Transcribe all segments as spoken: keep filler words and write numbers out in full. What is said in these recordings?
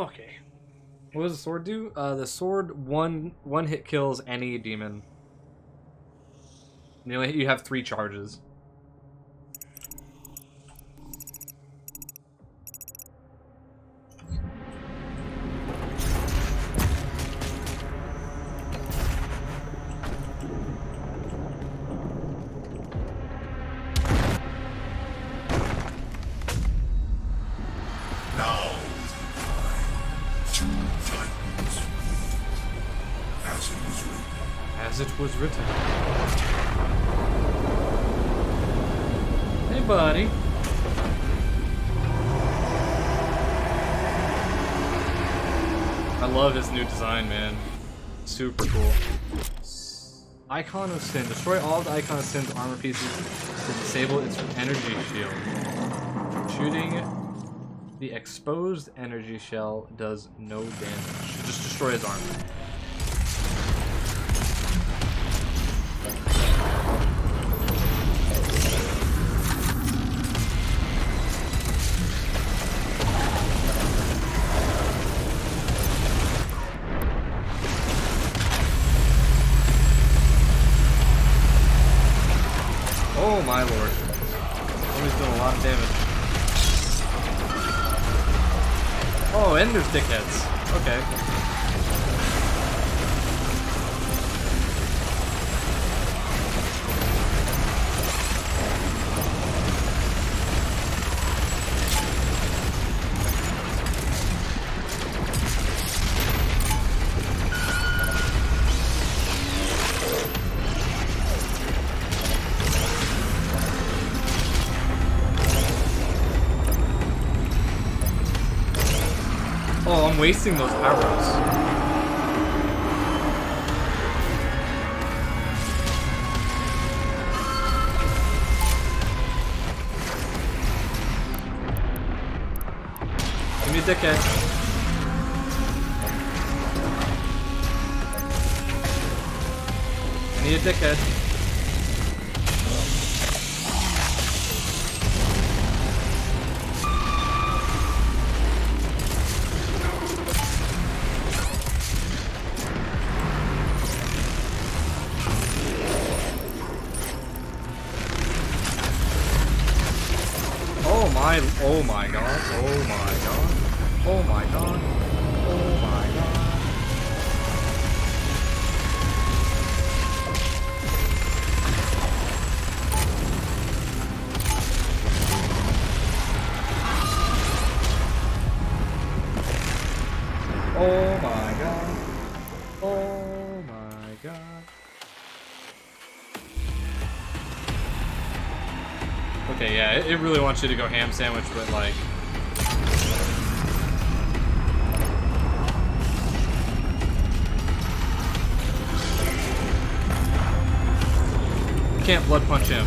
Okay. What does the sword do? Uh, the sword one one hit kills any demon. You only, you have three charges. Was written. Hey, buddy. I love his new design, man. Super cool. Icon of Sin. Destroy all of the Icon of Sin's armor pieces to disable its energy shield. Shooting the exposed energy shell does no damage. Just destroy his armor. My lord. He's doing a lot of damage. Oh, and there's dickheads. Okay. Oh, I'm wasting those arrows. Give me a dickhead. I need a dickhead. Oh my god, oh my god, oh my god, oh my god. Oh my god, oh my god. Okay, yeah, it really wants you to go ham sandwich, but like... You can't blood punch him.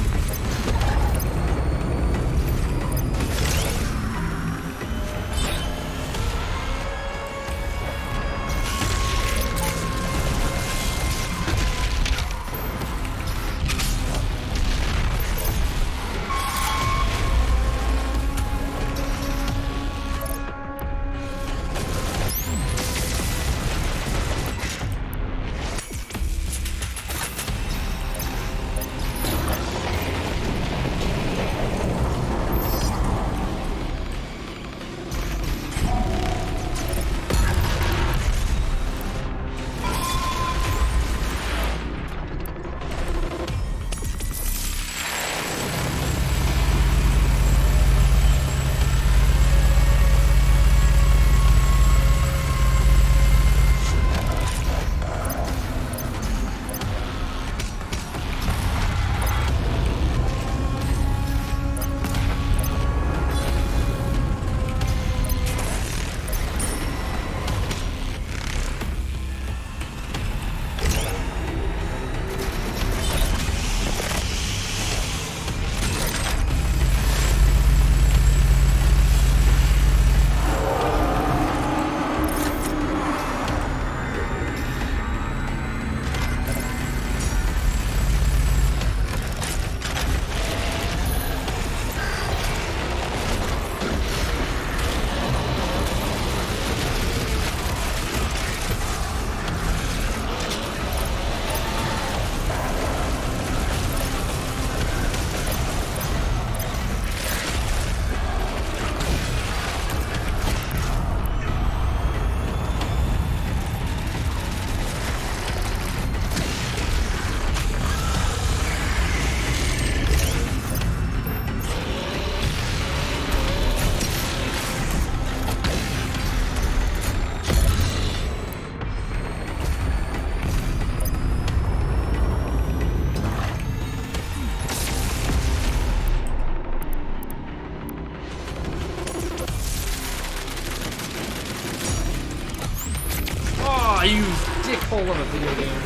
I use dickhole of a video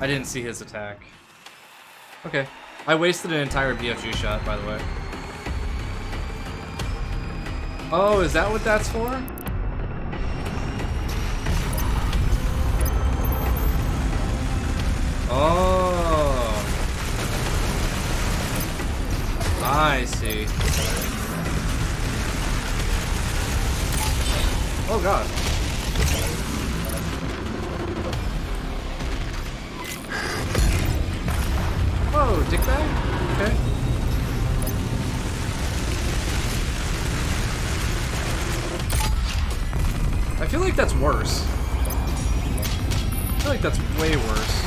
I didn't see his attack. Okay. I wasted an entire B F G shot, by the way. Oh, is that what that's for? Oh. I see. Oh, God. Oh, dick bag? Okay. I feel like that's worse. I feel like that's way worse.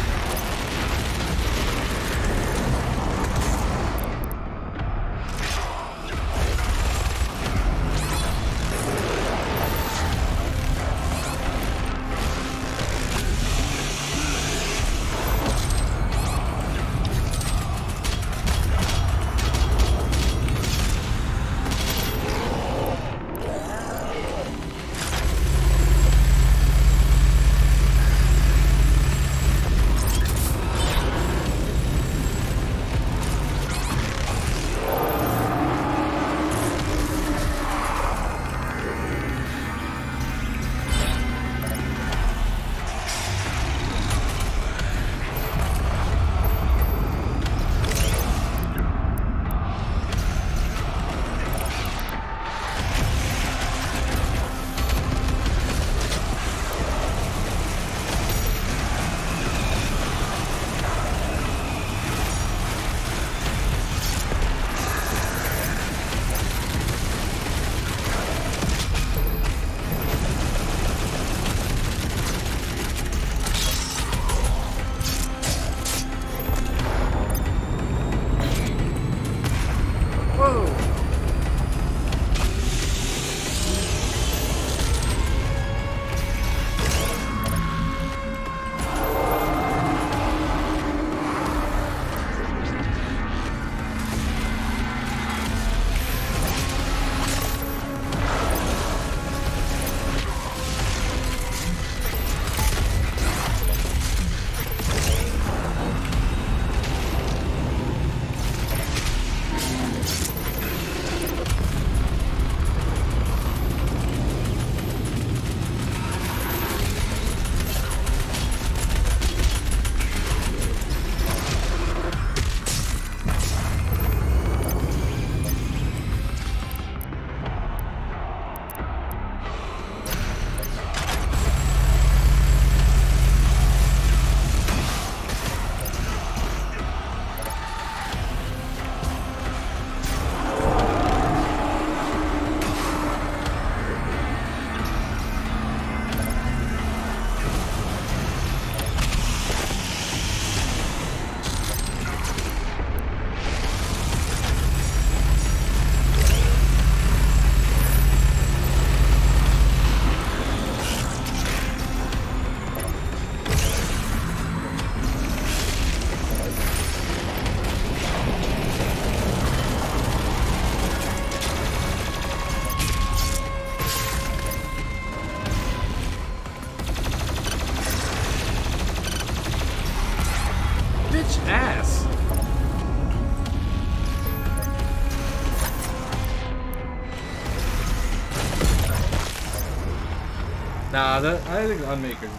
Nah, that, I think the Unmaker is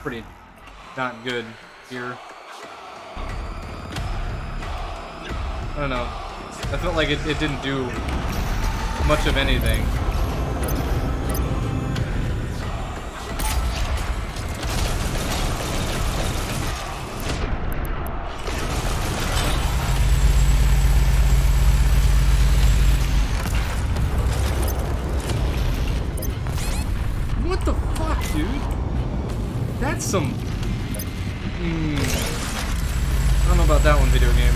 pretty not good here. I don't know. I felt like it, it didn't do much of anything. Some... Mm, I don't know about that one, video game.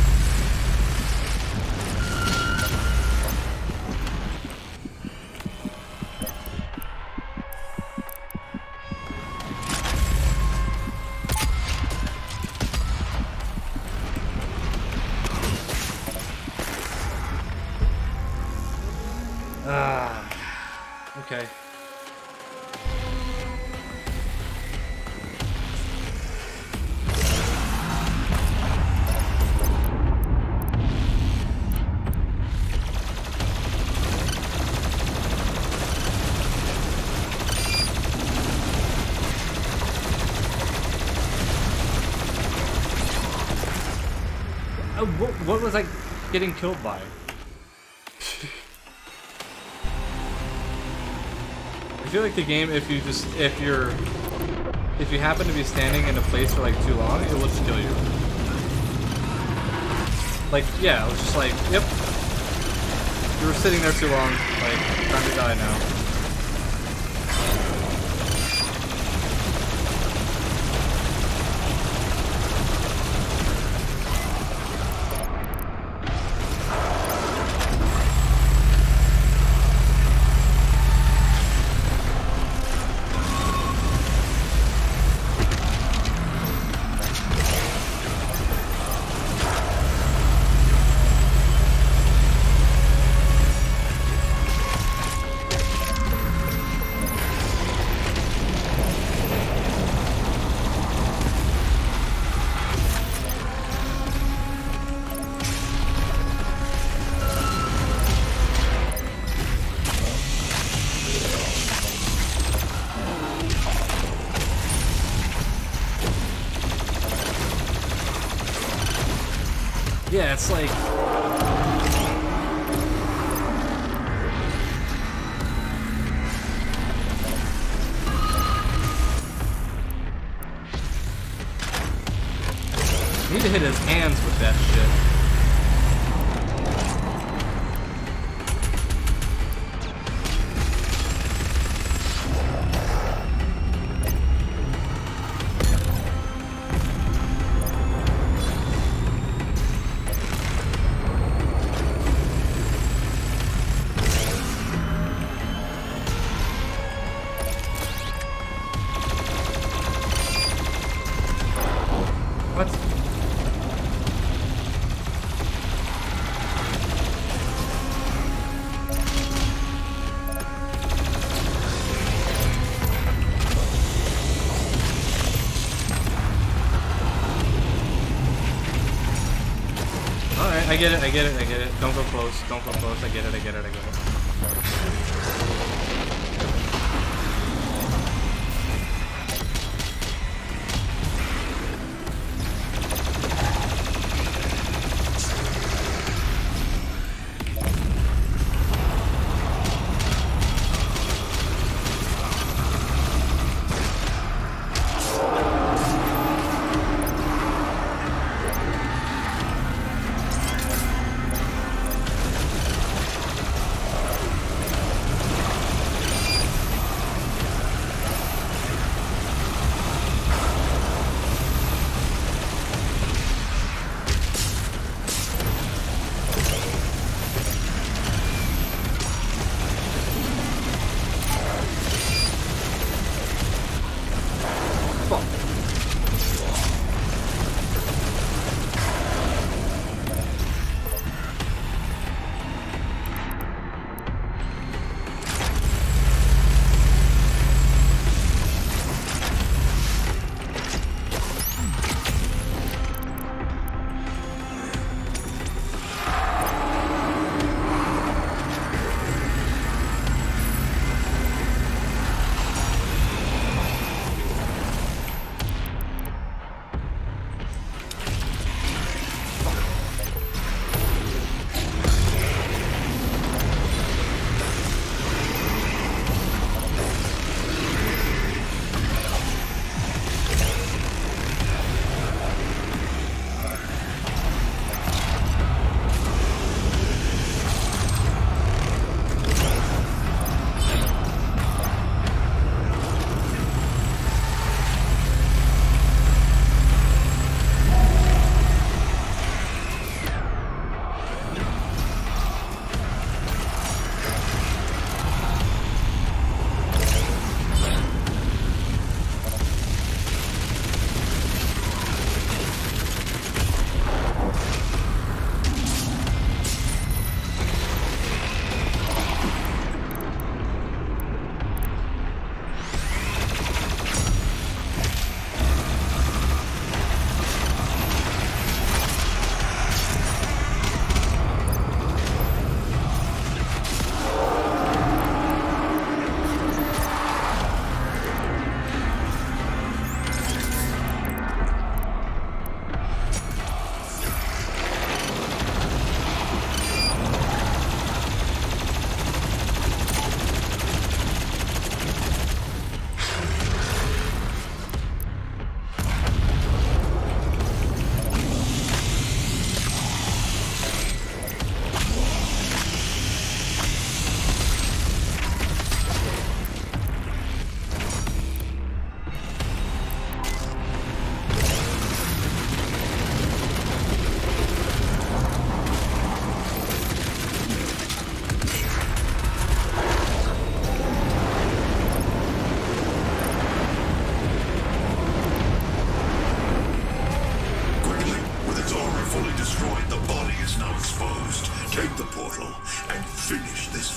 Ah, okay. What, what was I getting killed by? I feel like the game, if you just if you're if you happen to be standing in a place for like too long, it will just kill you. Like yeah, it was just like yep, you were sitting there too long, like time to die now. Yeah, it's like... I need to hit his hands with that shit. I get it, I get it, I get it. Don't go close, don't go close. I get it, I get it, I get it.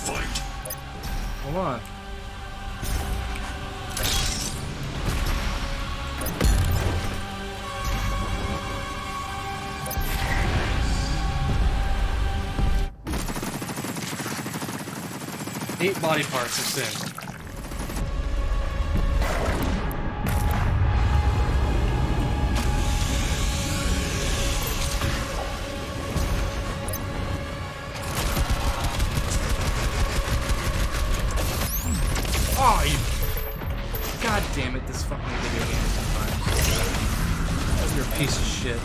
Fight. Hold on. Eight body parts of Sin. Oh, you... God damn it, this fucking video game is sometimes. You're a piece of shit.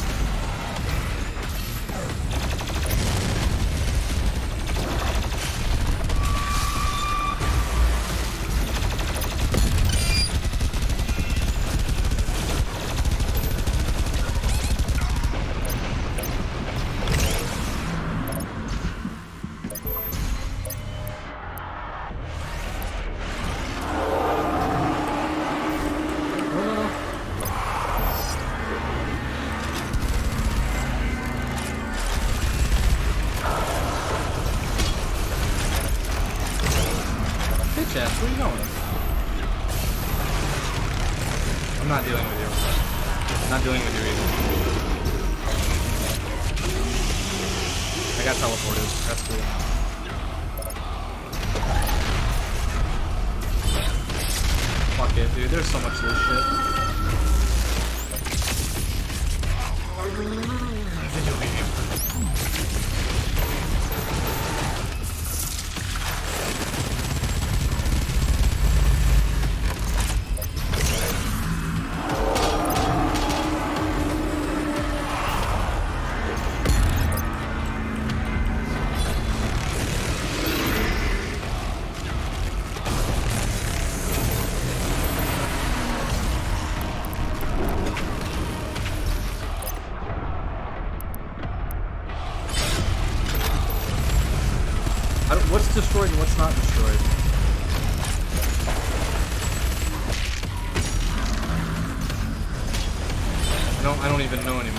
Destroyed and what's not destroyed. I don't I don't even know anymore.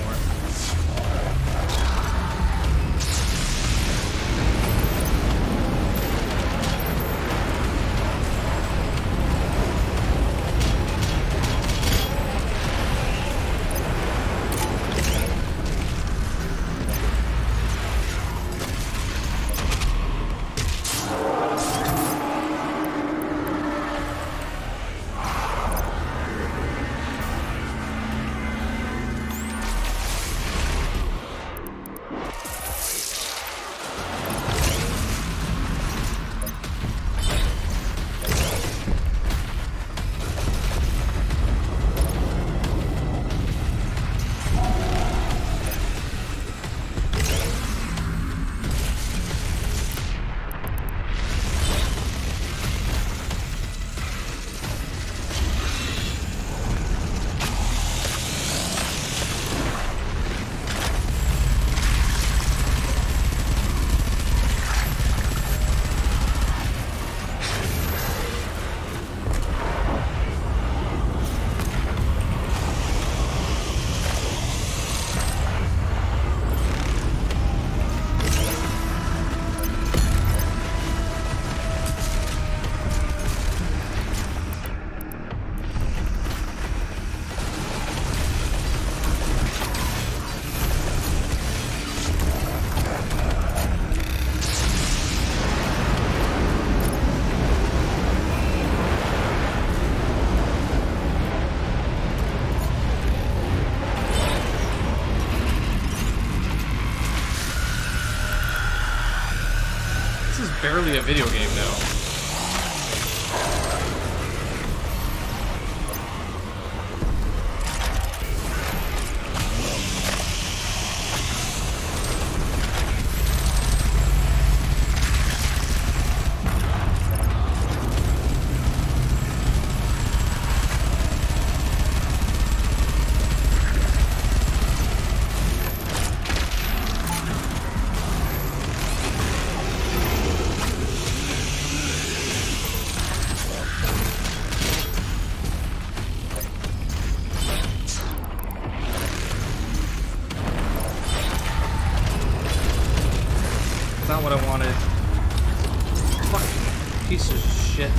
Barely a video game now. piece of shit.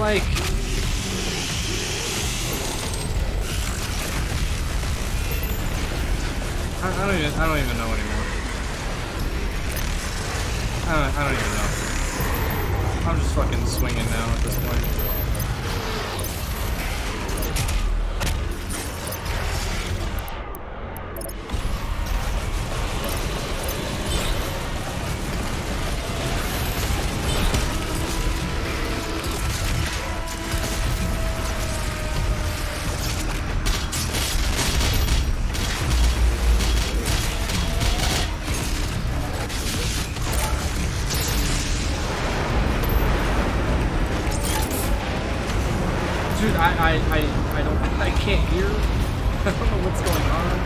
Like, I, I don't even I don't even know anymore. I don't I don't even know. I'm just fucking swinging now at this point. I, I, I don't, I can't hear. I don't know what's going on.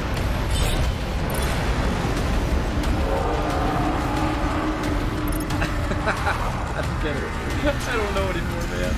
I don't get it. I don't know anymore, man.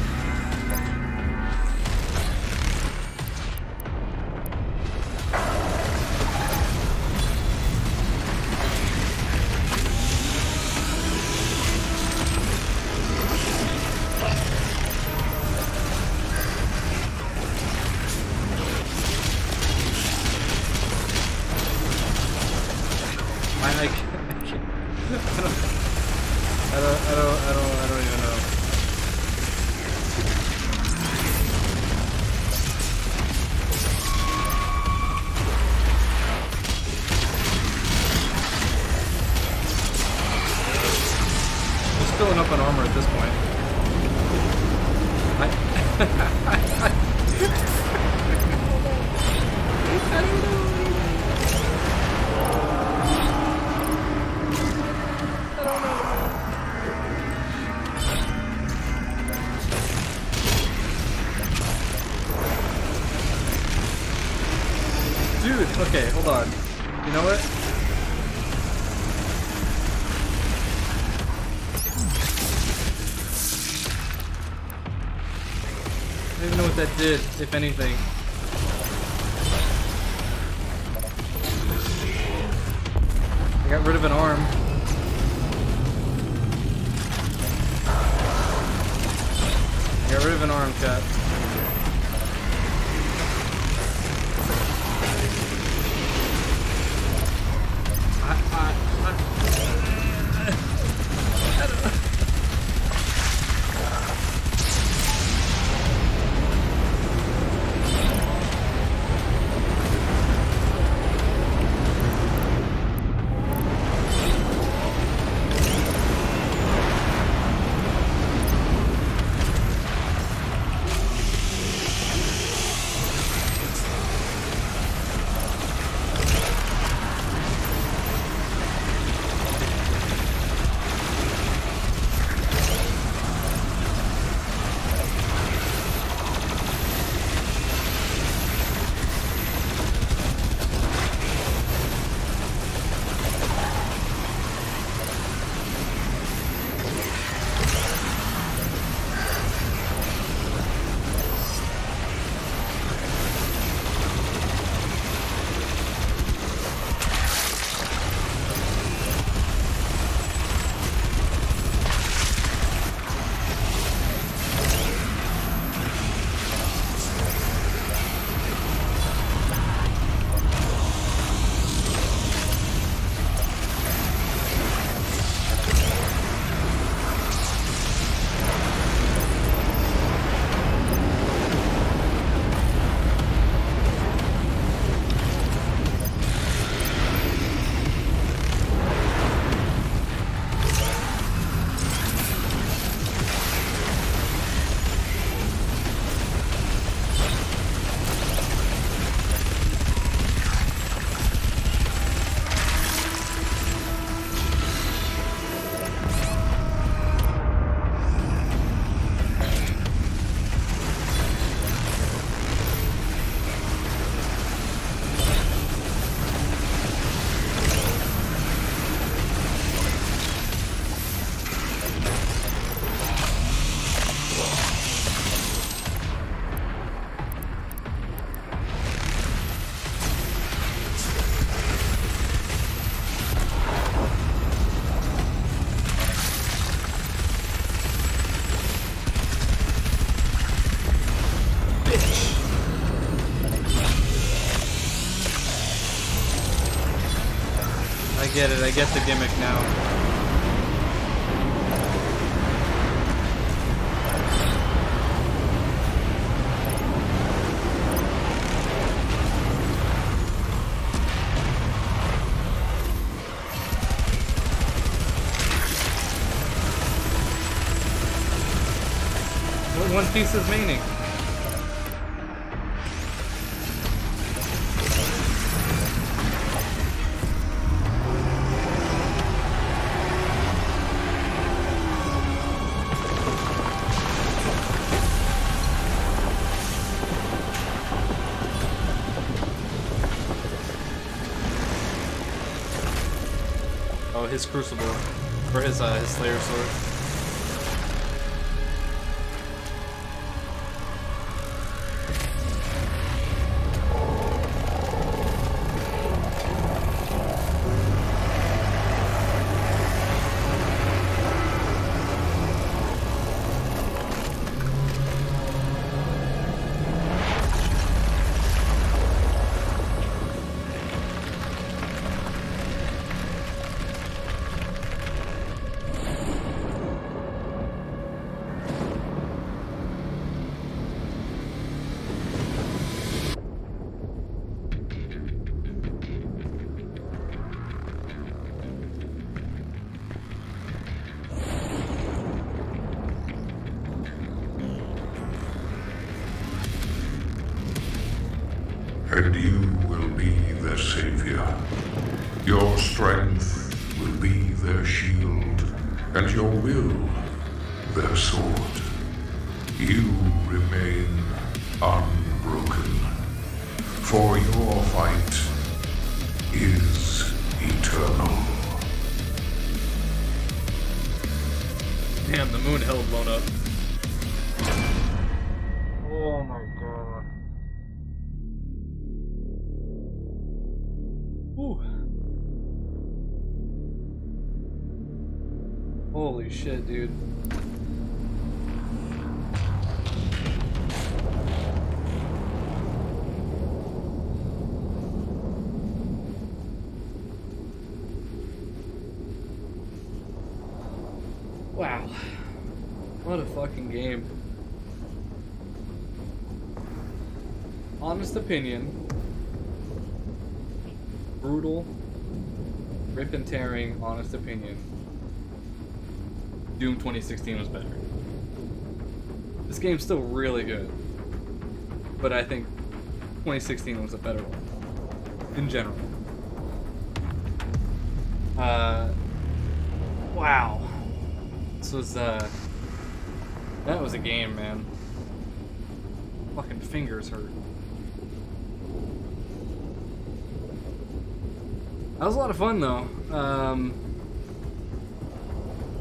Okay, hold on. You know what? I don't even know what that did, if anything. I got rid of an arm. I got rid of an arm cut. get it. I get the gimmick now. One piece of meaning. Oh, his Crucible, or his uh, his Slayer Sword. And you will be their savior. Your strength will be their shield, and your will their sword. You remain unbroken, for your fight is eternal. Damn, the moon hell blown up. Oh my god. Ooh. Holy shit, dude. Wow. What a fucking game. Honest opinion. Brutal, rip and tearing, honest opinion. Doom twenty sixteen was better. This game's still really good, but I think twenty sixteen was a better one, in general. Uh, wow. This was, uh, that was a game, man. Fucking fingers hurt. That was a lot of fun, though. Um,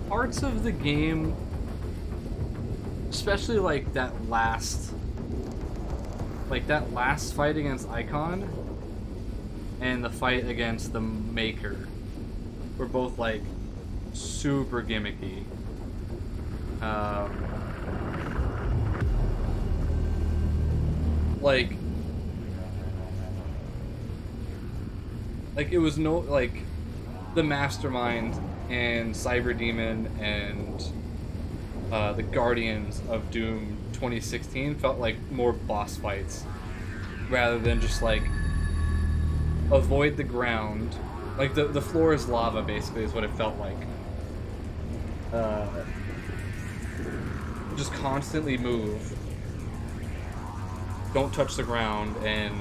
parts of the game, especially like that last, like that last fight against Icon, and the fight against the Maker, were both like super gimmicky. Um, like. Like, it was no, like, the Mastermind and Cyber Demon and uh, the Guardians of Doom twenty sixteen felt like more boss fights rather than just, like, avoid the ground. Like, the, the floor is lava, basically, is what it felt like. Uh, just constantly move. Don't touch the ground, and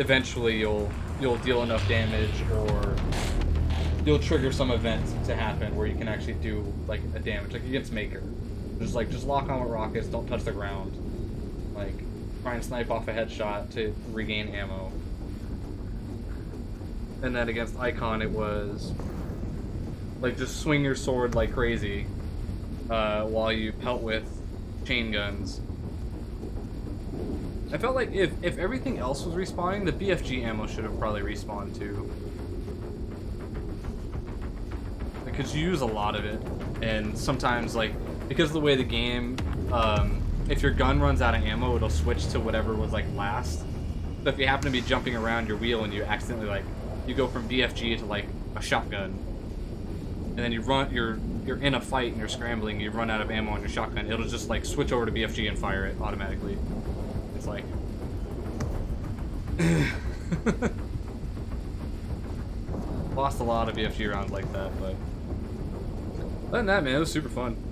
eventually you'll... you'll deal enough damage, or you'll trigger some event to happen where you can actually do like a damage, like against Maker. Just like just lock on with rockets, don't touch the ground. Like try and snipe off a headshot to regain ammo. And then against Icon, it was like just swing your sword like crazy uh, while you pelt with chain guns. I felt like if, if everything else was respawning, the B F G ammo should have probably respawned too. Because you use a lot of it, and sometimes, like, because of the way the game, um, if your gun runs out of ammo, it'll switch to whatever was, like, last. So if you happen to be jumping around your wheel and you accidentally, like, you go from B F G to, like, a shotgun, and then you run, you're you're in a fight and you're scrambling, you run out of ammo on your shotgun, it'll just like switch over to B F G and fire it automatically. It's like lost a lot of B F G rounds like that, but other than that, man, it was super fun.